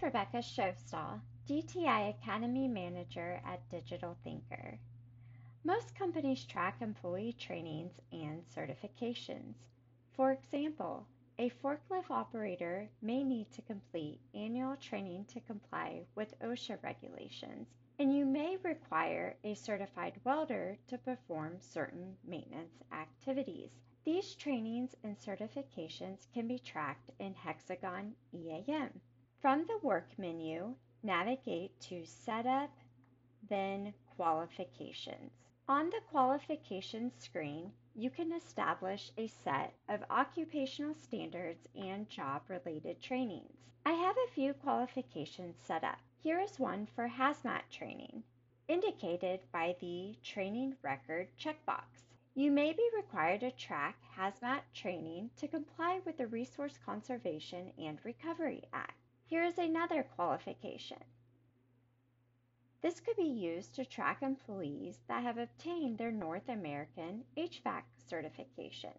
is Rebecca Shovstal, DTI Academy Manager at Digital Thinker. Most companies track employee trainings and certifications. For example, a forklift operator may need to complete annual training to comply with OSHA regulations, and you may require a certified welder to perform certain maintenance activities. These trainings and certifications can be tracked in Hexagon EAM. From the Work menu, navigate to Setup, then Qualifications. On the Qualifications screen, you can establish a set of occupational standards and job-related trainings. I have a few qualifications set up. Here is one for HAZMAT training, indicated by the Training Record checkbox. You may be required to track HAZMAT training to comply with the Resource Conservation and Recovery Act. Here is another qualification. This could be used to track employees that have obtained their North American HVAC certification.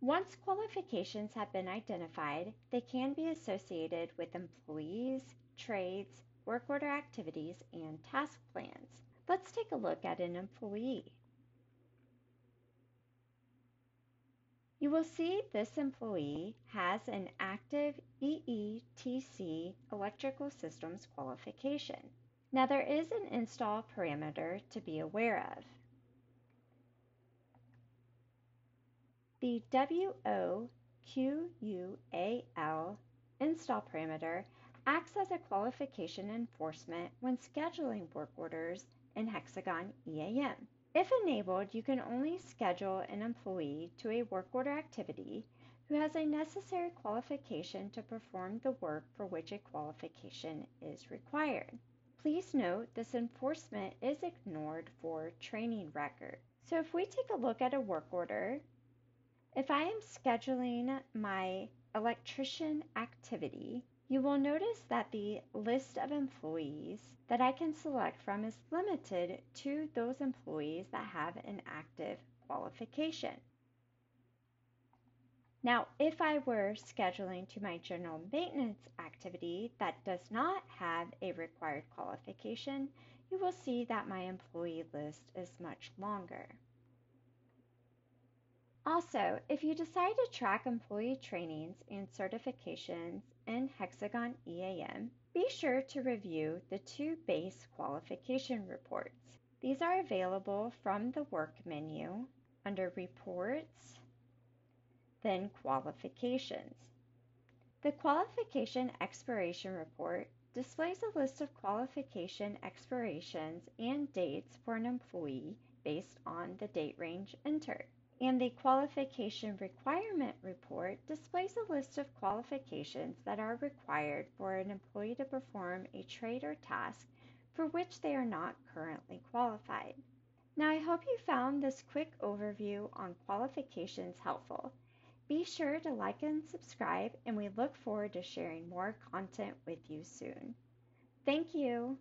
Once qualifications have been identified, they can be associated with employees, trades, work order activities, and task plans. Let's take a look at an employee. You will see this employee has an active EETC electrical systems qualification. Now there is an install parameter to be aware of. The WOQUAL install parameter acts as a qualification enforcement when scheduling work orders in Hexagon EAM. If enabled, you can only schedule an employee to a work order activity who has a necessary qualification to perform the work for which a qualification is required. Please note this enforcement is ignored for training record. So if we take a look at a work order, if I am scheduling my electrician activity, you will notice that the list of employees that I can select from is limited to those employees that have an active qualification. Now, if I were scheduling to my general maintenance activity that does not have a required qualification, you will see that my employee list is much longer. Also, if you decide to track employee trainings and certifications in Hexagon EAM, be sure to review the two base qualification reports. These are available from the Work menu under Reports, then Qualifications. The Qualification Expiration Report displays a list of qualification expirations and dates for an employee based on the date range entered. And the Qualification Requirement Report displays a list of qualifications that are required for an employee to perform a trade or task for which they are not currently qualified. Now, I hope you found this quick overview on qualifications helpful. Be sure to like and subscribe, and we look forward to sharing more content with you soon. Thank you.